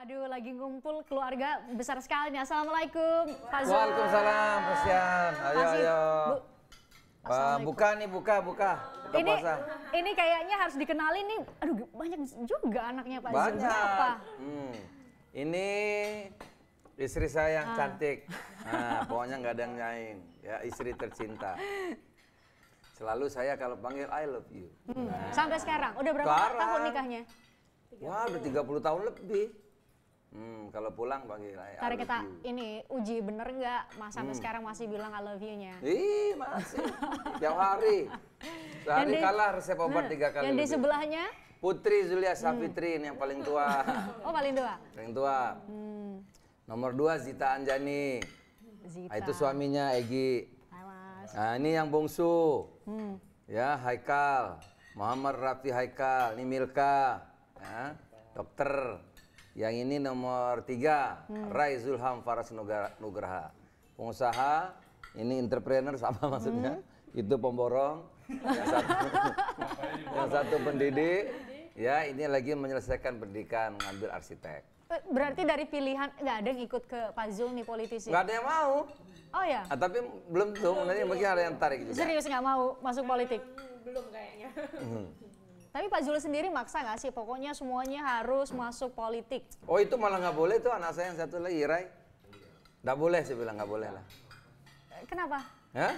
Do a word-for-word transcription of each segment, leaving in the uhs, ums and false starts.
Waduh, lagi ngumpul keluarga besar sekali nih. Assalamualaikum, Pak Zul. Waalaikumsalam, Persian. Ayo, ayo. Bu, uh, buka nih, buka, buka. Buka ini, ini kayaknya harus dikenalin nih. Aduh, banyak juga anaknya Pak Zul. Banyak. Hmm. Ini istri saya yang ah. cantik. Nah, pokoknya nggak ada yang nyain. Ya, istri tercinta. Selalu saya kalau panggil I love you. Hmm. Nah. Sampai sekarang, udah berapa Clara. tahun nikahnya? Wah, udah tiga puluh tahun lebih. Hmm, kalau pulang panggil I, I love kita you. Ini uji bener nggak Mas sampai hmm. sekarang masih bilang I love you-nya? Ih, masih. Tiap hari. Sehari kalah resep obat nah, tiga kali. Yang lebih. Di sebelahnya? Putri Julia Savitri hmm. yang paling tua. Oh, paling tua? Paling tua. Hmm. Nomor dua Zita Anjani. Zita. Nah, itu suaminya Egy. Hai, Mas. Nah, ini yang bungsu. Hmm. Ya, Haikal. Muhammad Rafi Haikal. Ini Milka. Nah, dokter. Yang ini nomor tiga, hmm. Raizul Hamfaras Nugraha. Pengusaha, ini entrepreneur sama maksudnya. Hmm. Itu pemborong, yang satu, yang satu pendidik. Ya, ini lagi menyelesaikan pendidikan, ngambil arsitek. Berarti dari pilihan, nggak ada yang ikut ke Pak Zul nih politisi? Nggak ada yang mau. Oh ya? Ah, tapi belum tuh, nanti mungkin ada yang tarik juga. Serius nggak mau masuk politik? Belum kayaknya. Tapi Pak Zul sendiri maksa nggak sih? Pokoknya semuanya harus masuk politik. Oh, itu malah nggak boleh tuh anak saya yang satu lagi, Rai. Nggak boleh, saya bilang nggak boleh lah. Kenapa? Hah?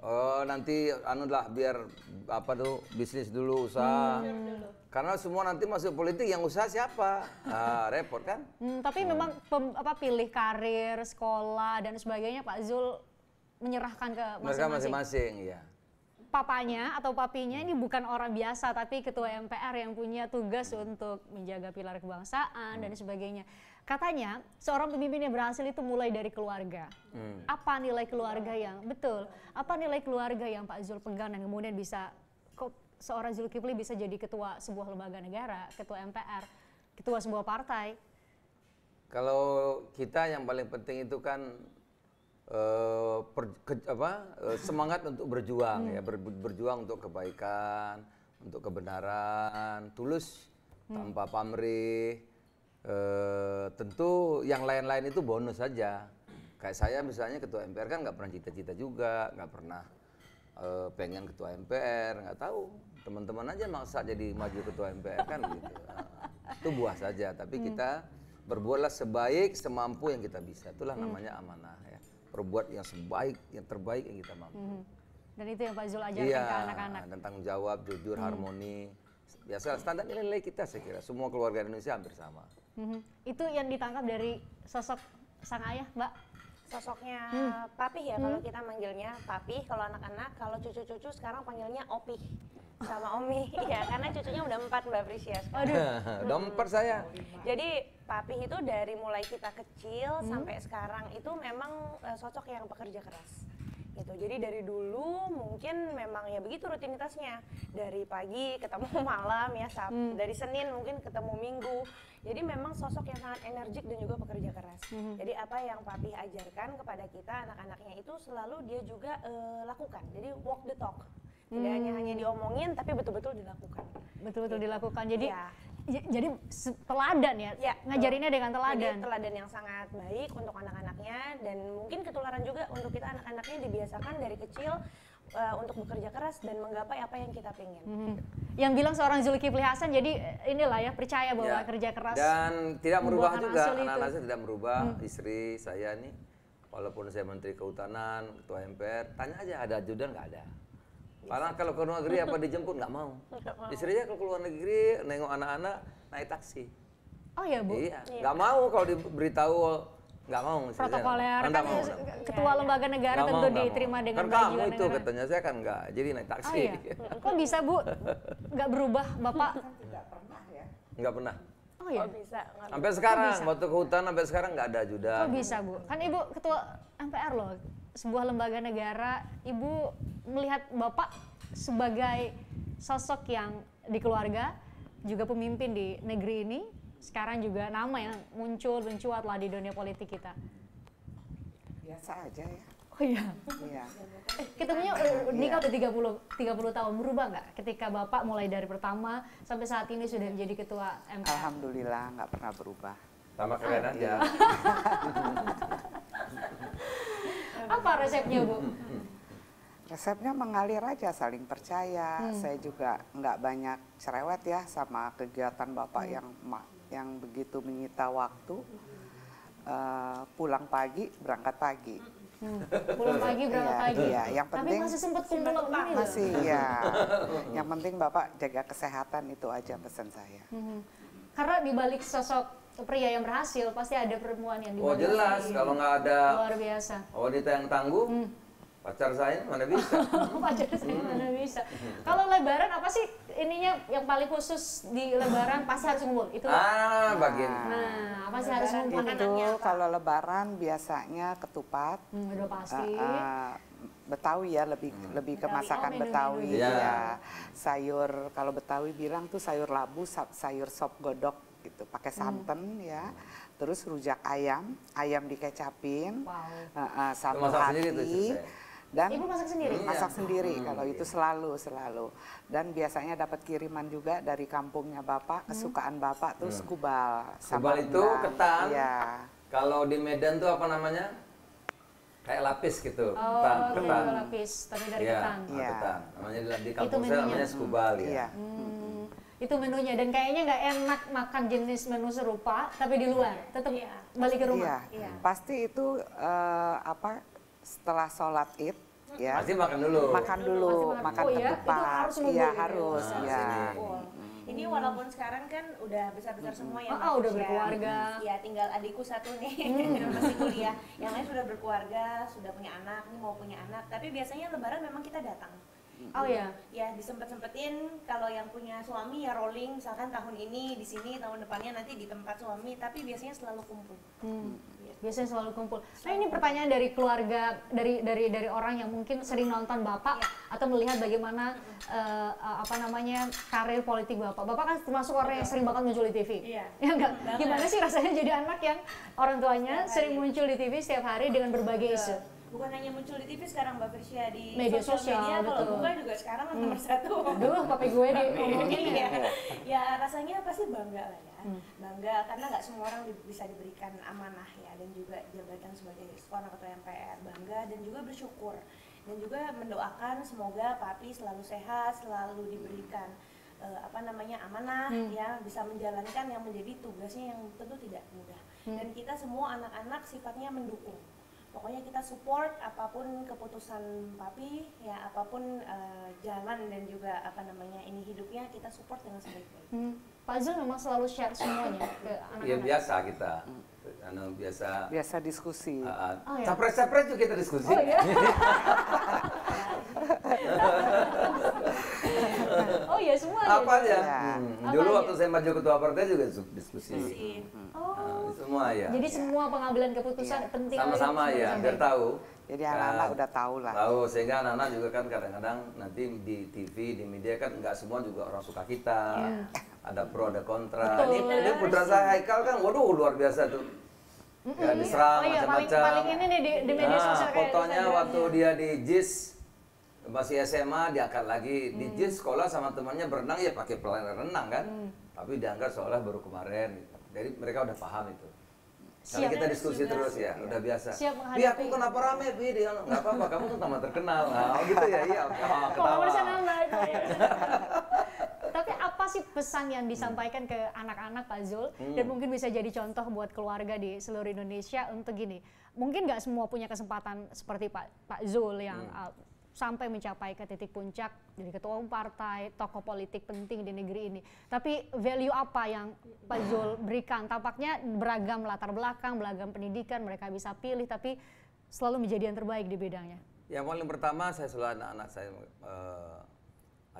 Oh, nanti anu lah biar apa tuh bisnis dulu, usaha. Hmm. Karena semua nanti masuk politik yang usaha siapa? Nah, repot kan? Hmm, tapi hmm. memang pem, apa pilih karir, sekolah dan sebagainya Pak Zul menyerahkan ke masing-masing. Mereka masing-masing, ya. Papanya atau papinya ini bukan orang biasa, tapi ketua M P R yang punya tugas untuk menjaga pilar kebangsaan hmm. dan sebagainya. Katanya seorang pemimpin yang berhasil itu mulai dari keluarga. Hmm. Apa nilai keluarga yang betul? Apa nilai keluarga yang Pak Zul pegang dan kemudian bisa kok seorang Zulkifli bisa jadi ketua sebuah lembaga negara, ketua M P R, ketua sebuah partai? Kalau kita yang paling penting itu kan Uh, per, ke, apa, uh, semangat untuk berjuang hmm. ya ber, berjuang untuk kebaikan, untuk kebenaran, tulus hmm. tanpa pamrih. Uh, tentu yang lain-lain itu bonus saja. Kayak saya misalnya ketua M P R kan nggak pernah cita-cita juga, nggak pernah uh, pengen ketua M P R, nggak tahu. Teman-teman aja maksa jadi maju ketua M P R kan gitu. Uh, itu buah saja. Tapi hmm. kita berbuatlah sebaik semampu yang kita bisa. Itulah hmm. namanya amanah ya. Perbuat yang sebaik, yang terbaik yang kita mampu. Hmm. Dan itu yang Pak Zul ajarkan iya, ke anak-anak. Dan tanggung jawab, jujur, hmm. harmoni. Biasa standar nilai-nilai kita saya kira. Semua keluarga Indonesia hampir sama. Hmm. Itu yang ditangkap dari sosok sang ayah, Mbak? Sosoknya hmm. papih ya, hmm. kalau kita manggilnya papih. Kalau anak-anak, kalau cucu-cucu sekarang panggilnya opih. Sama Omi, ya karena cucunya udah empat Mbak Frisia sekarang. Aduh, udah empat saya. Jadi papi itu dari mulai kita kecil hmm. sampai sekarang itu memang uh, sosok yang pekerja keras. Gitu. Jadi dari dulu mungkin memang ya begitu rutinitasnya. Dari pagi ketemu malam ya, Sabtu. Hmm. Dari Senin mungkin ketemu Minggu. Jadi memang sosok yang sangat energik dan juga pekerja keras. Mm-hmm. Jadi apa yang papi ajarkan kepada kita anak-anaknya itu selalu dia juga uh, lakukan. Jadi walk the talk. Tidak hmm. hanya hanya diomongin, tapi betul-betul dilakukan. Betul-betul gitu. dilakukan. Jadi, ya. jadi teladan ya. ya Ngajarinnya dengan teladan. Jadi, teladan yang sangat baik untuk anak-anaknya dan mungkin ketularan juga untuk kita anak-anaknya dibiasakan dari kecil uh, untuk bekerja keras dan menggapai apa yang kita pengen. Hmm. Yang bilang seorang Zulkifli Hasan, jadi inilah ya percaya bahwa ya. kerja keras dan tidak merubah juga. Anak-anak saya tidak merubah. Hmm. Istri saya nih, walaupun saya Menteri Kehutanan, Ketua M P R, tanya aja ada ajudan nggak ada. Karena kalau ke luar negeri apa dijemput nggak mau. mau. Istrinya kalau keluar negeri nengok anak-anak naik taksi. Oh ya Bu. Iya. Nggak iya. mau kalau diberitahu nggak mau. Protokoler kan mau, ketua lembaga negara tentu mau, diterima mau. dengan baju negara. Itu katanya saya kan nggak jadi naik taksi. Oh, iya. Kok bisa Bu? Nggak berubah Bapak? Nggak pernah ya. Nggak pernah. Oh iya. Oh, bisa. Sampai sekarang bisa. waktu ke hutan sampai sekarang nggak ada ajudan. Kok bisa Bu? Kan Ibu ketua M P R loh. Sebuah lembaga negara, Ibu melihat Bapak sebagai sosok yang di keluarga, juga pemimpin di negeri ini, sekarang juga nama yang muncul, mencuat lah di dunia politik kita. Biasa aja ya. Oh iya? Iya. Eh, ketemunya nikah udah tiga puluh tahun, berubah nggak ketika Bapak mulai dari pertama sampai saat ini sudah menjadi ketua M P R? Alhamdulillah nggak pernah berubah. Sama keren aja. Apa resepnya, Bu? Resepnya mengalir aja, saling percaya. Hmm. Saya juga nggak banyak cerewet ya sama kegiatan Bapak hmm. yang yang begitu menyita waktu. Uh, pulang pagi, berangkat pagi. Hmm. Pulang pagi, berangkat ya, pagi. Iya, yang penting. Tapi masih sempat kumpul lagi. Masih, ya. Yang penting Bapak jaga kesehatan, itu aja pesan saya. Hmm. Karena dibalik sosok pria yang berhasil pasti ada perempuan yang dimanfaatkan. Oh jelas, kalau nggak ada luar biasa. Wanita yang tangguh, hmm. pacar saya mana bisa. Pacar saya hmm. mana bisa. Kalau Lebaran apa sih ininya yang paling khusus di Lebaran pasti harus ngumpul itu. Ah, bagian. Nah, nah apa sih harus ngumpul makanannya? Kalau Lebaran biasanya ketupat. Hmm, udah pasti. Uh, uh, Betawi ya, lebih hmm. lebih ke masakan oh, Betawi ya. ya. Sayur, kalau Betawi bilang tuh sayur labu, sayur sop godok. Gitu, pakai santan hmm. ya, terus rujak ayam, ayam dikecapin, wow. uh, uh, satu hati, dan Ibu masak sendiri, masak iya. sendiri hmm. kalau itu selalu selalu, dan biasanya dapat kiriman juga dari kampungnya Bapak, kesukaan Bapak tuh hmm. kubal, kubal itu rendang. Ketan, ya. Kalau di Medan tuh apa namanya, kayak lapis gitu, oh, ketan, ketan, lapis, tapi dari ya, ketan, ya. ketan, namanya di kampung saya namanya kubal hmm. ya. Hmm. Itu menunya, dan kayaknya nggak enak makan jenis menu serupa tapi di luar, tetap ya. balik ke rumah. Iya. Ya. Pasti itu uh, apa setelah sholat id ya. Pasti makan dulu. Makan dulu, makan, makan oh, ketupat. Iya harus. Iya. Ini walaupun sekarang kan udah besar-besar semua ya, oh, udah berkeluarga. Ya tinggal adikku satu nih hmm. masih kuliah. Yang lain sudah berkeluarga, sudah punya anak, ini mau punya anak. Tapi biasanya Lebaran memang kita datang. Oh ya, ya disempet-sempetin kalau yang punya suami ya rolling, misalkan tahun ini di sini, tahun depannya nanti di tempat suami, tapi biasanya selalu kumpul. Hmm. Ya. Biasanya selalu kumpul. Nah ini pertanyaan dari keluarga, dari dari dari orang yang mungkin sering nonton Bapak ya. atau melihat bagaimana uh, apa namanya karir politik Bapak. Bapak kan termasuk orang yang sering banget muncul di T V. Iya. Ya enggak? Gimana sih rasanya jadi anak yang orang tuanya sering muncul di T V setiap hari dengan berbagai isu? Bukan hanya muncul di T V sekarang Mbak Frisia, di media sosial, media, kalau bukan juga sekarang hmm. nomor satu. Aduh, papi gue di ngomongin ya. Ya rasanya pasti bangga lah ya, hmm. bangga karena nggak semua orang di, bisa diberikan amanah ya, dan juga jabatan sebagai seorang ketua M P R, bangga dan juga bersyukur, dan juga mendoakan semoga papi selalu sehat, selalu diberikan uh, apa namanya amanah hmm. ya, bisa menjalankan yang menjadi tugasnya yang tentu tidak mudah, hmm. dan kita semua anak-anak sifatnya mendukung. Pokoknya kita support apapun keputusan papi, ya apapun uh, jalan dan juga apa namanya ini hidupnya kita support dengan sebaik-baik. Hmm. Pak Zul memang selalu share semuanya ke anak-anak. Iya biasa kita, anu biasa. Biasa diskusi. Uh, oh, ya. Capres-capres juga kita diskusi. Oh, ya? Oh iya semua. Apa aja? Ya. Hmm. Apa Dulu aja? Waktu saya maju ketua partai juga diskusi. Hmm. Oh. Nah, semua ya. Jadi ya. semua pengambilan keputusan ya. penting. Sama-sama ya, biar tahu. Jadi anak-anak udah tahu lah. Tahu, sehingga anak-anak juga kan kadang-kadang nanti di T V, di media kan nggak semua juga orang suka kita. Ya. Ada pro, ada kontra. Betul. Ini, ini putra saya Haikal kan, waduh luar biasa tuh. Mm -hmm. Ya diserang macam-macam. Oh, iya. Di, di media sosial nah, fotonya waktu dia di J I S. Masih S M A diangkat lagi, hmm. di J I S sekolah sama temannya berenang ya pakai pelana renang kan, hmm. tapi diangkat seolah baru kemarin. Jadi mereka udah paham itu. Karena kita diskusi juga. terus ya, ya, udah biasa. Bi aku kenapa rame Bi? Dia nggak apa-apa, kamu tuh tambah terkenal. Oh gitu ya, iya. Oh, ketawa. Tapi apa sih pesan yang disampaikan hmm. ke anak-anak Pak Zul hmm. dan mungkin bisa jadi contoh buat keluarga di seluruh Indonesia untuk gini? Mungkin nggak semua punya kesempatan seperti Pak Pak Zul yang hmm. uh, sampai mencapai ke titik puncak jadi ketua umum partai, tokoh politik penting di negeri ini. Tapi value apa yang Pak Zul berikan? Tampaknya beragam latar belakang, beragam pendidikan, mereka bisa pilih tapi selalu menjadi yang terbaik di bidangnya. Yang paling pertama saya selalu anak-anak saya uh,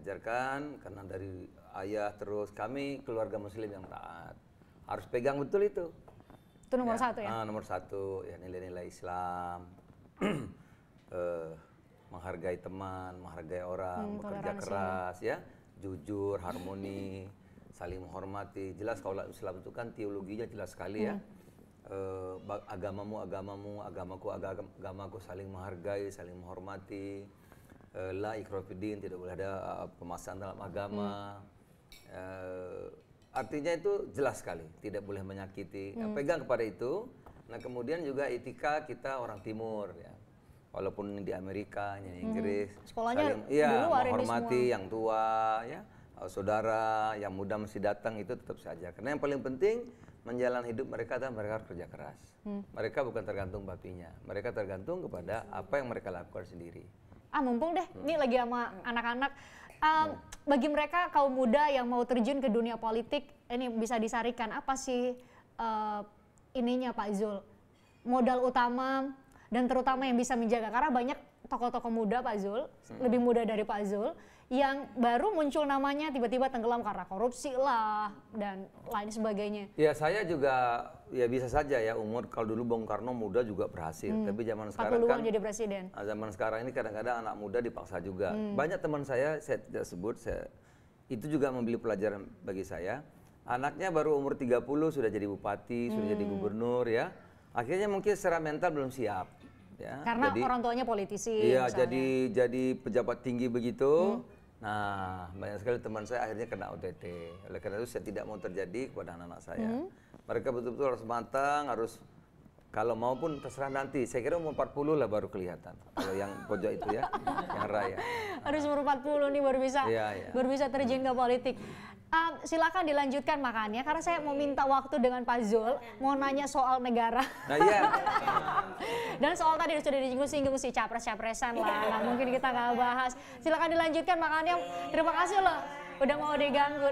ajarkan karena dari ayah terus kami keluarga muslim yang taat. Harus pegang betul itu. Itu nomor ya, satu ya? Ah, nomor satu, ya nilai-nilai Islam. uh, Menghargai teman, menghargai orang, hmm, bekerja keras, ya, jujur, harmoni, saling menghormati. Jelas kalau Islam itu kan teologinya jelas sekali ya. Hmm. E, agamamu, agamamu, agamaku, agamaku, saling menghargai, saling menghormati. E, La ikraha fiddin, tidak boleh ada uh, pemaksaan dalam agama. Hmm. E, Artinya itu jelas sekali, tidak boleh menyakiti. Hmm. Nah, pegang kepada itu. Nah, kemudian juga etika kita orang Timur, ya. Walaupun di Amerika, di Inggris, hmm. sekolahnya saling, ya, menghormati yang tua, ya, saudara yang muda masih datang itu tetap saja. Karena yang paling penting menjalani hidup mereka adalah mereka harus kerja keras. Hmm. Mereka bukan tergantung bapinya, mereka tergantung kepada apa yang mereka lakukan sendiri. Ah, mumpung deh, hmm. ini lagi sama anak-anak. Um, bagi mereka kaum muda yang mau terjun ke dunia politik, ini bisa disarikan apa sih uh, ininya Pak Zul? Modal utama dan terutama yang bisa menjaga, karena banyak tokoh-tokoh muda Pak Zul, hmm. lebih muda dari Pak Zul, yang baru muncul namanya tiba-tiba tenggelam karena korupsi lah dan lain sebagainya. Ya, saya juga ya bisa saja ya umur, kalau dulu Bung Karno muda juga berhasil, hmm. tapi zaman sekarang kan jadi presiden. Zaman sekarang ini kadang-kadang anak muda dipaksa juga. Hmm. Banyak teman saya, saya tidak sebut, saya, itu juga membeli pelajaran bagi saya. Anaknya baru umur tiga puluh sudah jadi bupati, hmm. sudah jadi gubernur ya. Akhirnya mungkin secara mental belum siap. Ya, karena jadi, orang tuanya politisi. Iya, jadi jadi pejabat tinggi begitu. Hmm. Nah, banyak sekali teman saya akhirnya kena O T T. Oleh karena itu saya tidak mau terjadi kepada anak-anak saya. Hmm. Mereka betul-betul harus matang, harus kalau mau pun terserah nanti. Saya kira umur empat puluh lah baru kelihatan. Kalau yang pojok itu ya, yang raya. Nah. Harus umur empat puluh nih baru bisa, ya, ya. baru bisa terjun ke politik. Um, silakan dilanjutkan makanya, karena saya mau minta waktu dengan Pak Zul, mau nanya soal negara. Nah, iya. Dan soal tadi sudah disinggung-singgung sih, capres-capresan lah, nah, mungkin kita nggak bahas. Silakan dilanjutkan makanya, terima kasih loh udah mau diganggu.